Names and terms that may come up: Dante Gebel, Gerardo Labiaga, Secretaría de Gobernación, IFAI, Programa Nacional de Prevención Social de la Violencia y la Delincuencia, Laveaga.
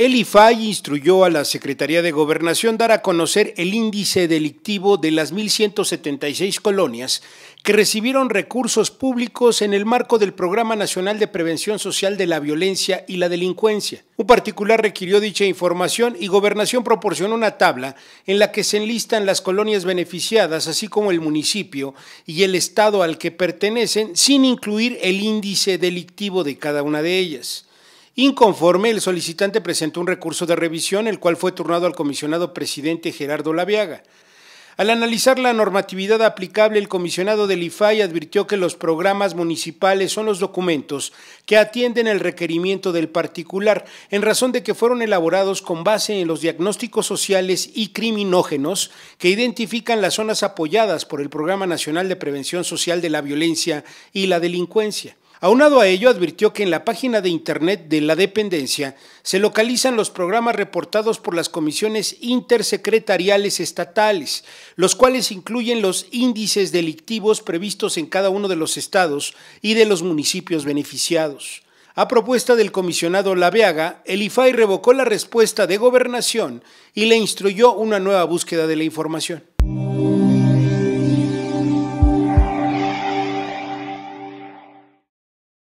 El IFAI instruyó a la Secretaría de Gobernación dar a conocer el índice delictivo de las 1.176 colonias que recibieron recursos públicos en el marco del Programa Nacional de Prevención Social de la Violencia y la Delincuencia. Un particular requirió dicha información y Gobernación proporcionó una tabla en la que se enlistan las colonias beneficiadas, así como el municipio y el estado al que pertenecen, sin incluir el índice delictivo de cada una de ellas. Inconforme, el solicitante presentó un recurso de revisión, el cual fue turnado al comisionado presidente Gerardo Labiaga. Al analizar la normatividad aplicable, el comisionado del IFAI advirtió que los programas municipales son los documentos que atienden el requerimiento del particular, en razón de que fueron elaborados con base en los diagnósticos sociales y criminógenos que identifican las zonas apoyadas por el Programa Nacional de Prevención Social de la Violencia y la Delincuencia. Aunado a ello, advirtió que en la página de Internet de la dependencia se localizan los programas reportados por las comisiones intersecretariales estatales, los cuales incluyen los índices delictivos previstos en cada uno de los estados y de los municipios beneficiados. A propuesta del comisionado Laveaga, el IFAI revocó la respuesta de Gobernación y le instruyó una nueva búsqueda de la información.